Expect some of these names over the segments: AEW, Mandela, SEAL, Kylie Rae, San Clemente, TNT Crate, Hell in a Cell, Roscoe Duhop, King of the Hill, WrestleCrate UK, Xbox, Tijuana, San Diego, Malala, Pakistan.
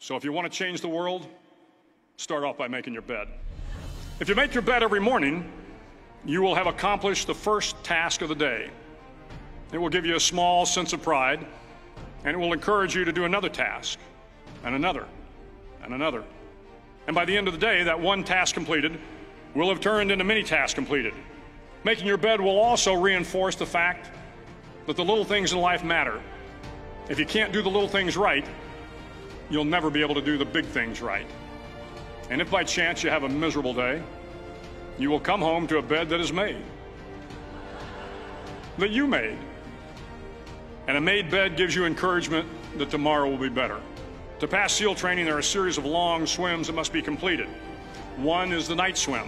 So if you want to change the world, start off by making your bed. If you make your bed every morning, you will have accomplished the first task of the day. It will give you a small sense of pride, and it will encourage you to do another task, and another, and another. And by the end of the day, that one task completed will have turned into many tasks completed. Making your bed will also reinforce the fact that the little things in life matter. If you can't do the little things right, you'll never be able to do the big things right. And if by chance you have a miserable day, you will come home to a bed that is made, that you made. And a made bed gives you encouragement that tomorrow will be better. To pass SEAL training, there are a series of long swims that must be completed. One is the night swim.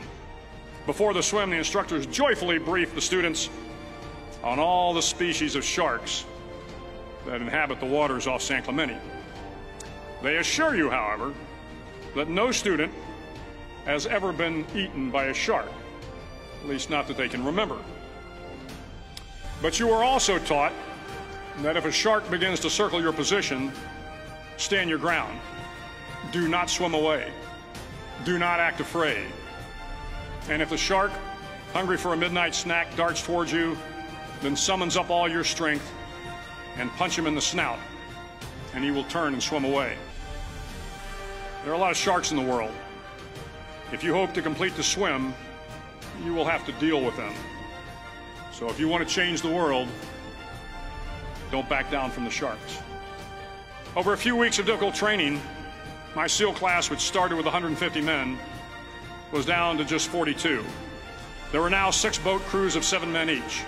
Before the swim, the instructors joyfully brief the students on all the species of sharks that inhabit the waters off San Clemente. They assure you, however, that no student has ever been eaten by a shark, at least not that they can remember. But you are also taught that if a shark begins to circle your position, stand your ground. Do not swim away. Do not act afraid. And if the shark, hungry for a midnight snack, darts towards you, then summons up all your strength and punch him in the snout, and he will turn and swim away. There are a lot of sharks in the world. If you hope to complete the swim, you will have to deal with them. So if you want to change the world, don't back down from the sharks. Over a few weeks of difficult training, my SEAL class, which started with 150 men, was down to just 42. There were now 6 boat crews of 7 men each.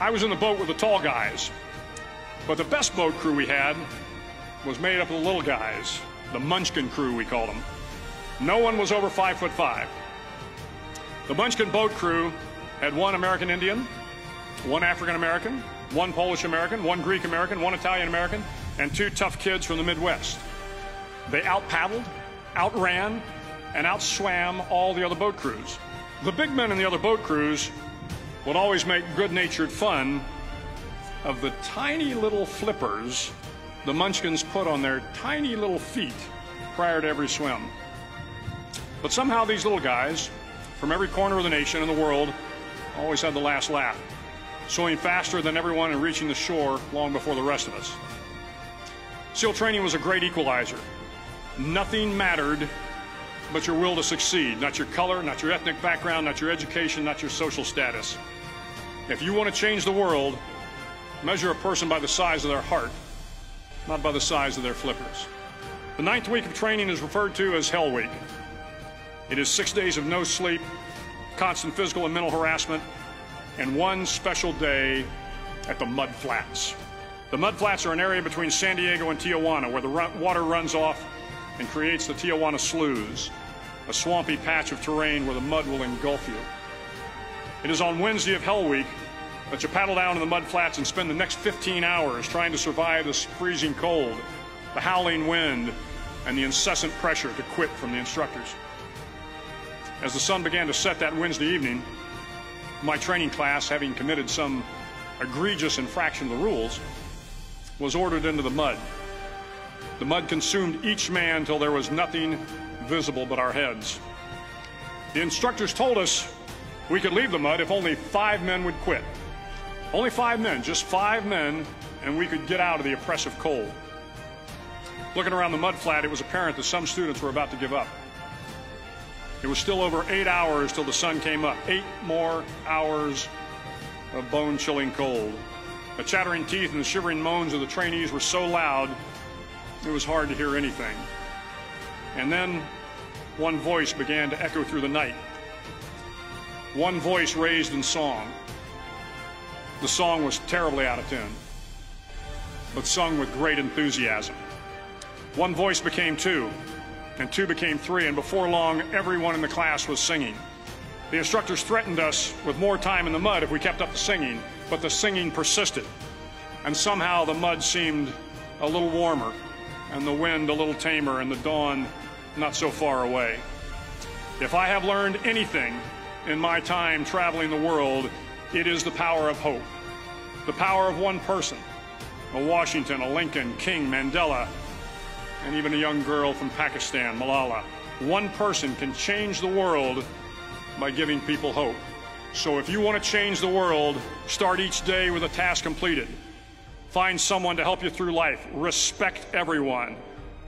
I was in the boat with the tall guys, but the best boat crew we had was made up of the little guys, the munchkin crew we called them. No one was over 5'5". The Munchkin boat crew had 1 American Indian, 1 African American, 1 Polish American, 1 Greek American, 1 Italian American, and 2 tough kids from the Midwest. They out-paddled, outran, and outswam all the other boat crews. The big men in the other boat crews would always make good-natured fun of the tiny little flippers the munchkins put on their tiny little feet prior to every swim. But somehow these little guys from every corner of the nation and the world always had the last laugh, swimming faster than everyone and reaching the shore long before the rest of us. SEAL training was a great equalizer. Nothing mattered but your will to succeed, not your color, not your ethnic background, not your education, not your social status. If you want to change the world, measure a person by the size of their heart, not by the size of their flippers. The 9th week of training is referred to as Hell Week. It is 6 days of no sleep, constant physical and mental harassment, and 1 special day at the mud flats. The mud flats are an area between San Diego and Tijuana where the water runs off and creates the Tijuana sloughs, a swampy patch of terrain where the mud will engulf you. It is on Wednesday of Hell Week that you paddle down in the mud flats and spend the next 15 hours trying to survive this freezing cold, the howling wind, and the incessant pressure to quit from the instructors. As the sun began to set that Wednesday evening, my training class, having committed some egregious infraction of the rules, was ordered into the mud. The mud consumed each man till there was nothing visible but our heads. The instructors told us we could leave the mud if only 5 men would quit. Only 5 men, just 5 men, and we could get out of the oppressive cold. Looking around the mud flat, it was apparent that some students were about to give up. It was still over 8 hours till the sun came up. 8 more hours of bone-chilling cold. The chattering teeth and the shivering moans of the trainees were so loud, it was hard to hear anything. And then one voice began to echo through the night. One voice raised in song. The song was terribly out of tune, but sung with great enthusiasm. One voice became 2. And 2 became 3, and before long, everyone in the class was singing. The instructors threatened us with more time in the mud if we kept up the singing, but the singing persisted. And somehow the mud seemed a little warmer, and the wind a little tamer, and the dawn not so far away. If I have learned anything in my time traveling the world, it is the power of hope. The power of one person, a Washington, a Lincoln, King, Mandela, and even a young girl from Pakistan, Malala. One person can change the world by giving people hope. So if you want to change the world, start each day with a task completed. Find someone to help you through life. Respect everyone.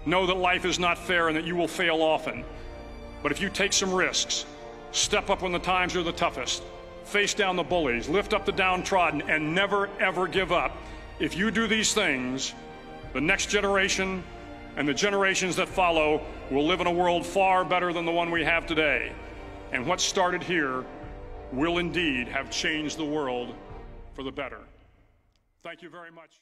Know that life is not fair and that you will fail often. But if you take some risks, step up when the times are the toughest, face down the bullies, lift up the downtrodden, and never, ever give up. If you do these things, the next generation and the generations that follow will live in a world far better than the one we have today. And what started here will indeed have changed the world for the better. Thank you very much.